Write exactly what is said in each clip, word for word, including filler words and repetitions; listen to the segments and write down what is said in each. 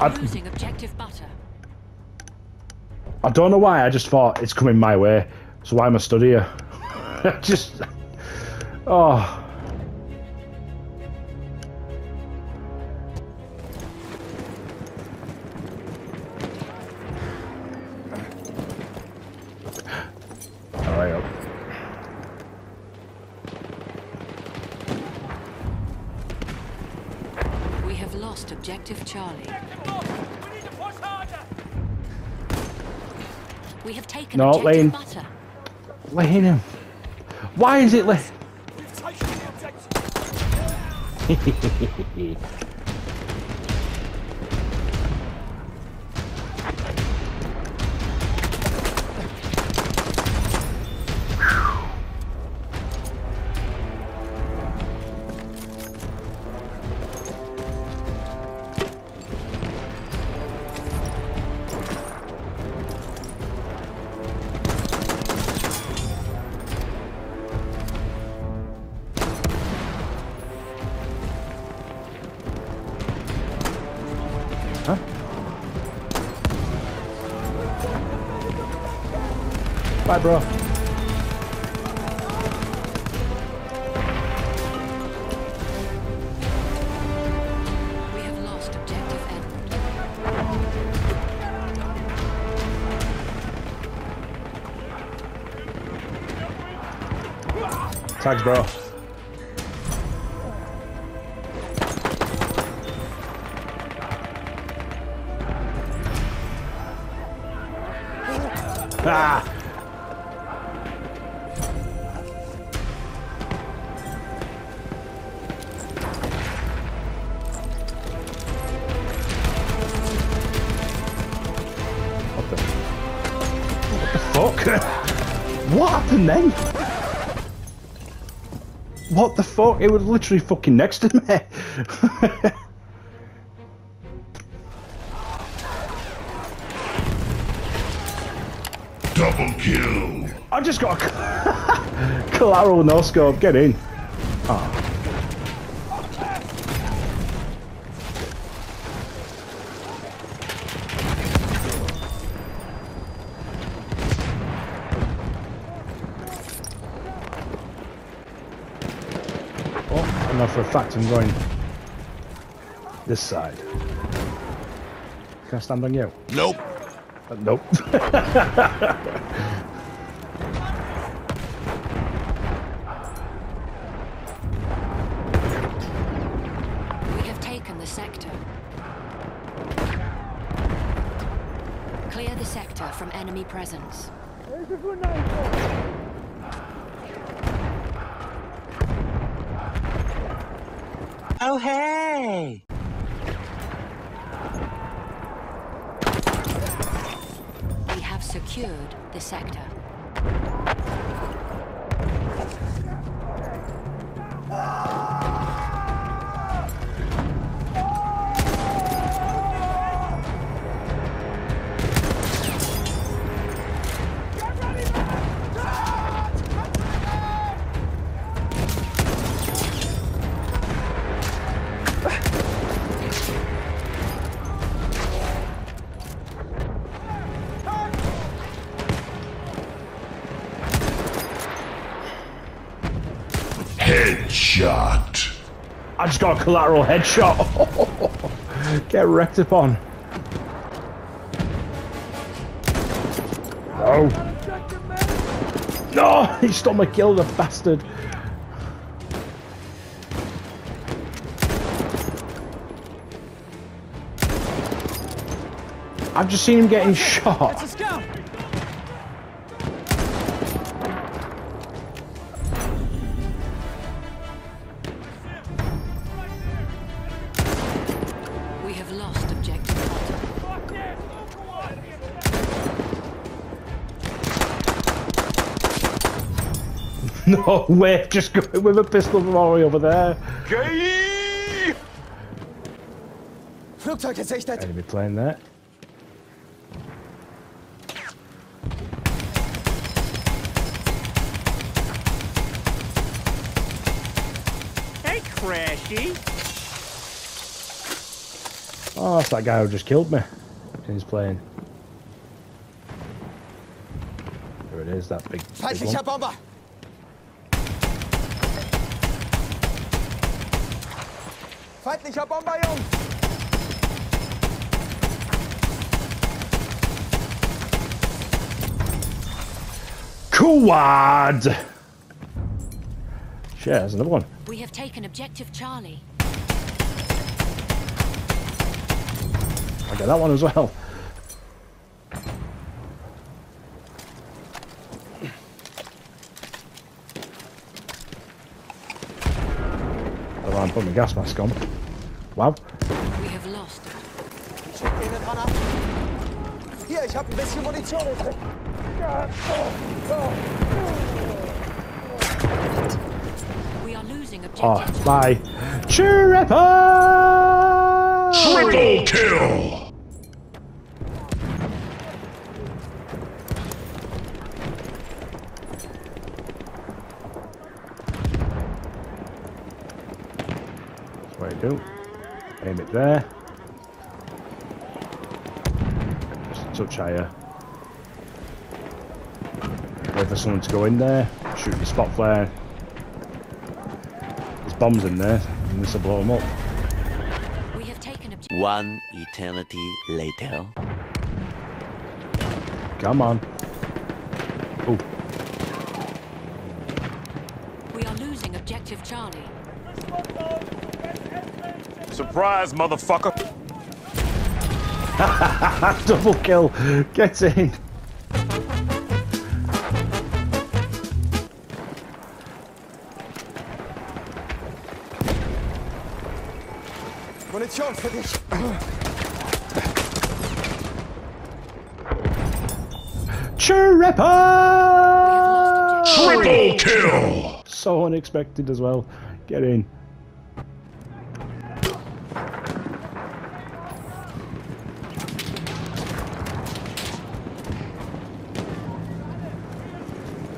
I, losing objective butter. I don't know why, I just thought it's coming my way, so why am I stood here? Just oh. Objective Charlie. We need to push harder. We have taken no, Lane. Butter. Lane him. Why is it left? We've taken the objective. Bye, bro. We have lost objective Edward. Tags, bro. Ah! What happened then? What the fuck? It was literally fucking next to me. Double kill. I just got a collateral no scope. Get in. Oh. No, for a fact I'm going this side. Can I stand on you? Nope. Uh, nope. We have taken the sector. Clear the sector from enemy presence. Oh, hey! We have secured the sector. Headshot. I just got a collateral headshot. Get wrecked upon. No. No, he stole my kill, the bastard. I've just seen him getting shot. No way, just go with a pistol from Ori over there. Gay! Enemy plane there. Hey, Crashy. Oh, that's that guy who just killed me in his plane. There it is, that big, big one. Feindlicher Bomber, Jungs! Quad! Shit, there's another one. We have taken objective Charlie. I got that one as well. I'm putting my gas mask on. Wow. We have lost. Here, ich hab ein bisschen Munition. We are losing objective. Oh, bye. Chirapa! Triple kill. Cool. Aim it there. Just a touch higher. Wait for someone to go in there. Shoot the spot flare. There's bombs in there, and this will blow them up. We have taken a... One eternity later. Come on. Ooh. We are losing objective Charlie. Surprise, motherfucker! Double kill! Get in! Munition for this! Chirapa! Triple kill! So unexpected as well. Get in.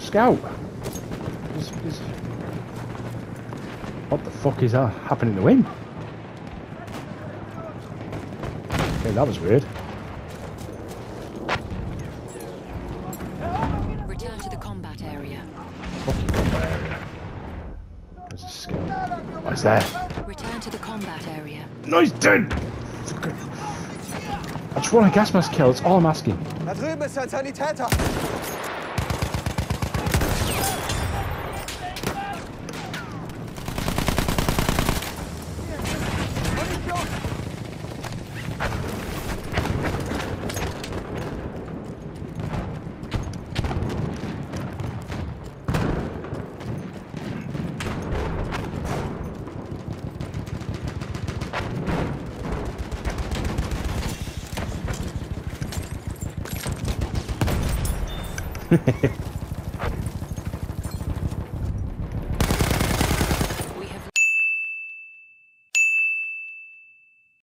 Scout! It's, it's... What the fuck is that happening to him? Yeah, that was weird. Return to the combat area. Fucking combat area. There's a scout. Oh, it's there. Return to the combat area. No, he's dead! Fucking... I just want a gas mask kill, that's all I'm asking. Da drüben ist ein Sanitäter. We have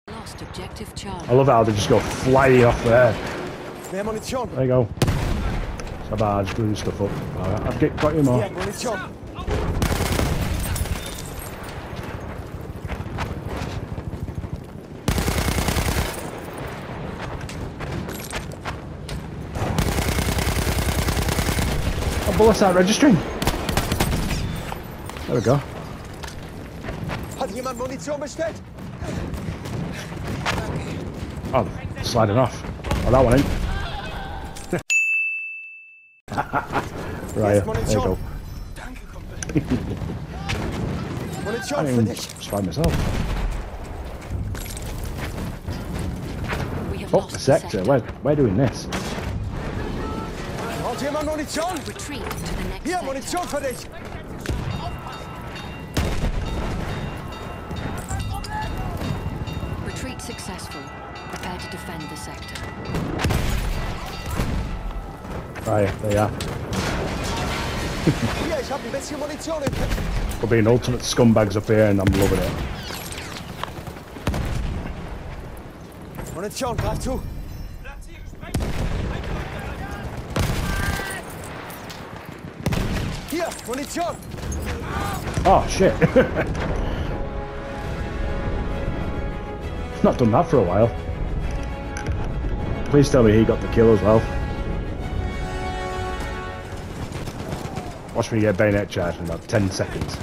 lost objective Charlie. I love how they just go flying off there. There you go. Savage blew stuff up. Alright, I've get, got you more. Bullets aren't registering. There we go. Oh, sliding off. Oh, that one in. Right, there you go. I didn't even spy myself. Fuck the sector. We're, we're doing this. Jemand Munition! Retreat to the next. Hier, Munition für dich! Retreat successful. Prepare to defend the sector. Right, there you are. Hier, ich hab ein bisschen Munition im Pit. We're being ultimate scumbags up here and I'm loving it. Munition, greif zu! Here, Munition! Oh, shit. Not done that for a while. Please tell me he got the kill as well. Watch me get a bayonet charge in about ten seconds.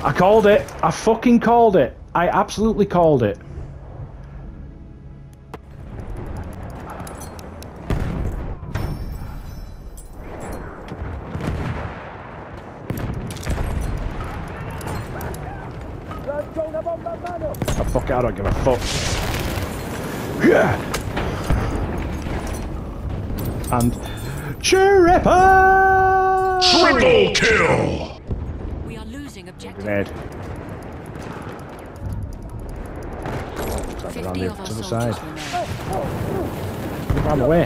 I called it. I fucking called it. I absolutely called it. Oh, fuck it, I don't give a fuck. Yeah. And Chirippa! Triple kill! We are losing objective. Grenade. Come on, to the side. Get out of the way.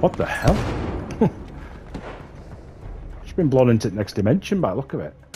What the hell? She's been blown into the next dimension by the look of it.